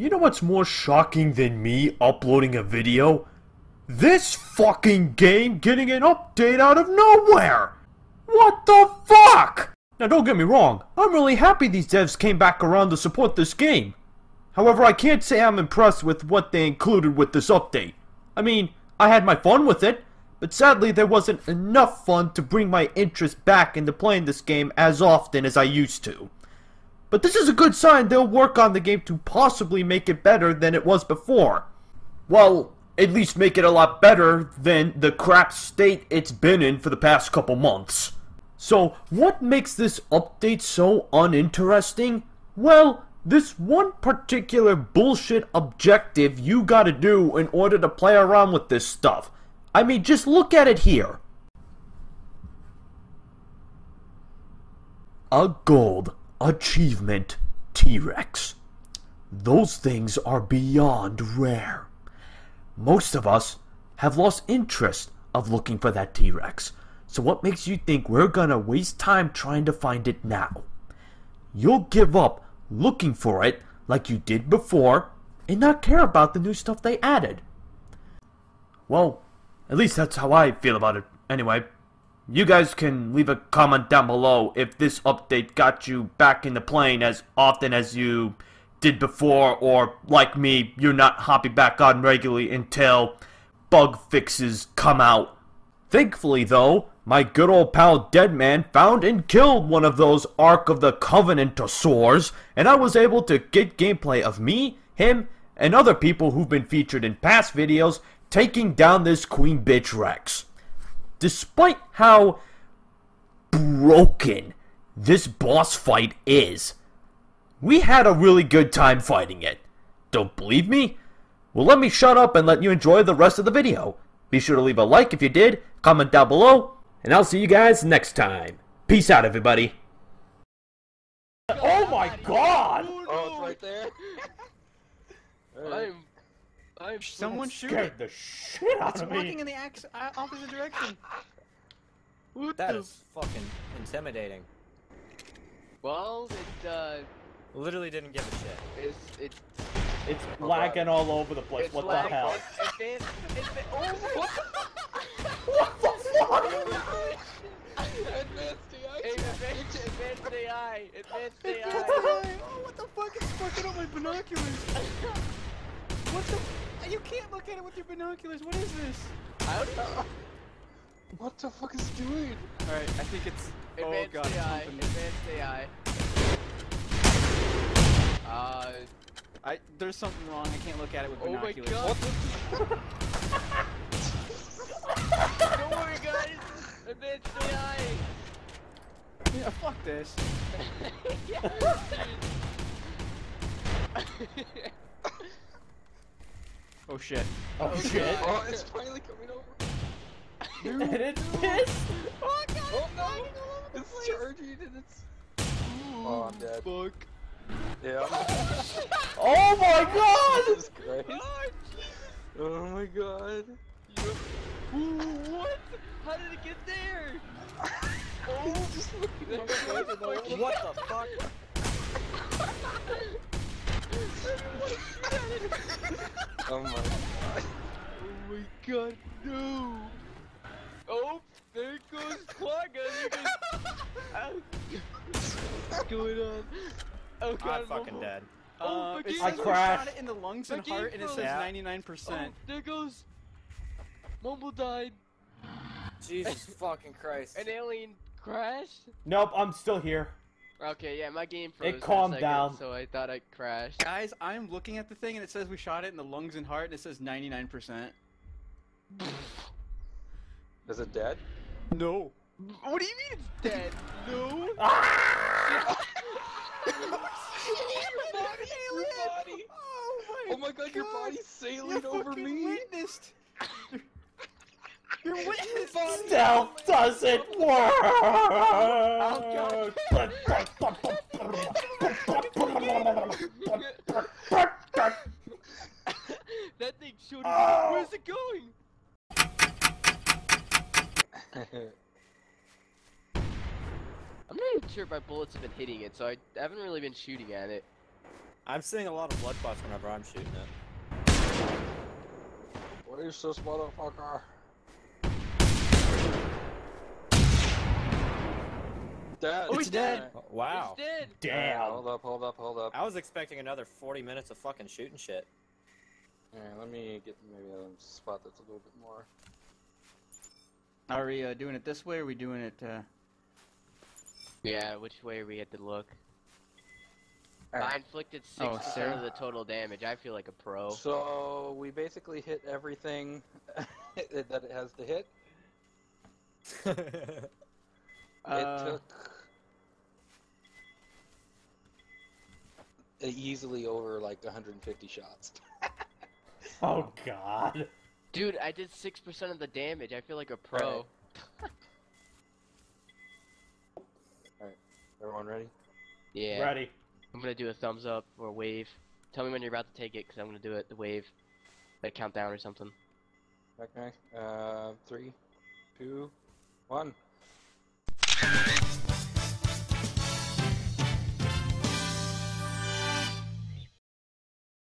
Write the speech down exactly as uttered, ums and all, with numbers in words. You know what's more shocking than me uploading a video? This fucking game getting an update out of nowhere! What the fuck?! Now don't get me wrong, I'm really happy these devs came back around to support this game. However, I can't say I'm impressed with what they included with this update. I mean, I had my fun with it, but sadly there wasn't enough fun to bring my interest back into playing this game as often as I used to. But this is a good sign they'll work on the game to possibly make it better than it was before. Well, at least make it a lot better than the crap state it's been in for the past couple months. So, what makes this update so uninteresting? Well, this one particular bullshit objective you gotta do in order to play around with this stuff. I mean, just look at it here. A gold achievement T-Rex. Those things are beyond rare. Most of us have lost interest of looking for that T-Rex, so what makes you think we're gonna waste time trying to find it now? You'll give up looking for it like you did before and not care about the new stuff they added. Well, at least that's how I feel about it anyway. You guys can leave a comment down below if this update got you back in the plane as often as you did before, or, like me, you're not hopping back on regularly until bug fixes come out. Thankfully, though, my good old pal Deadman found and killed one of those Ark of the Covenantosaurs, and I was able to get gameplay of me, him, and other people who've been featured in past videos taking down this Queen Bitch Rex. Despite how broken this boss fight is, we had a really good time fighting it. Don't believe me? Well, let me shut up and let you enjoy the rest of the video. Be sure to leave a like if you did, comment down below, and I'll see you guys next time. Peace out, everybody. Oh my god! Oh, it's right there. I'm... I'm someone shoot it. The shit out it's of me. Walking in the ax opposite direction. What that the is fucking intimidating. Well, it uh, literally didn't give a shit. It's it's it's oh, lagging God. all over the place. It's what lag the hell? It's, it's, it's, oh, what? What the fuck? Advanced, advanced A I. Advanced A I. Oh, what the fuck is fucking on my binoculars? What the? You can't look at it with your binoculars. What is this? I don't know. What the fuck is it doing? All right, I think it's advanced oh god, A I. Advanced A I. Uh, I there's something wrong. I can't look at it with binoculars. Oh my god! Don't worry, guys. Advanced A I. Yeah, fuck this. Yeah, oh shit. Oh, oh shit. God. Oh, it's finally coming over. And it's pissed! Oh god, oh, it's no. all over the place. It's charging and it's... Ooh, oh, I'm dead. Fuck. Yeah. Oh my god! Jesus Christ. Oh, Jesus. Oh my god. You... Ooh, what? How did it get there? Oh, just look at that. What the fuck? Oh my god. Oh my god, no! Oh, there goes Quagga! What's going on? Oh god, I'm fucking mobile. dead. Uh, oh, I crashed! Shot it in the lungs and heart and it says ninety-nine percent. Oh, there goes... Mumble died. Jesus fucking Christ. An alien crashed? Nope, I'm still here. Okay, yeah, my game froze. It calmed second, down, so I thought I crashed. Guys, I'm looking at the thing and it says we shot it in the lungs and heart, and it says ninety-nine percent. Is it dead? No. What do you mean it's dead? No. Ah! Your body, your body. Oh my! Oh my God, God. Your body's sailing You're over me. Witnessed. Your witness stealth doesn't work! Oh, God. That thing showed oh. me. Where's it going? I'm not even sure if my bullets have been hitting it, so I haven't really been shooting at it. I'm seeing a lot of blood clots whenever I'm shooting it. What is this motherfucker? Dead. Oh, he's dead. dead. Wow. He's dead. Damn. Right, hold up, hold up, hold up. I was expecting another forty minutes of fucking shooting shit. Alright, let me get maybe a spot that's a little bit more. Are we uh, doing it this way or are we doing it, uh... Yeah, which way are we at to look? Right. I inflicted six percent oh, of the total damage. I feel like a pro. So, we basically hit everything that it has to hit. it uh... took... easily over, like, one hundred fifty shots. Oh, God. Dude, I did six percent of the damage. I feel like a pro. Alright, right. Everyone ready? Yeah. Ready. I'm gonna do a thumbs up or a wave. Tell me when you're about to take it, because I'm gonna do it, the wave. Like, countdown or something. Okay. Uh, three, two, one.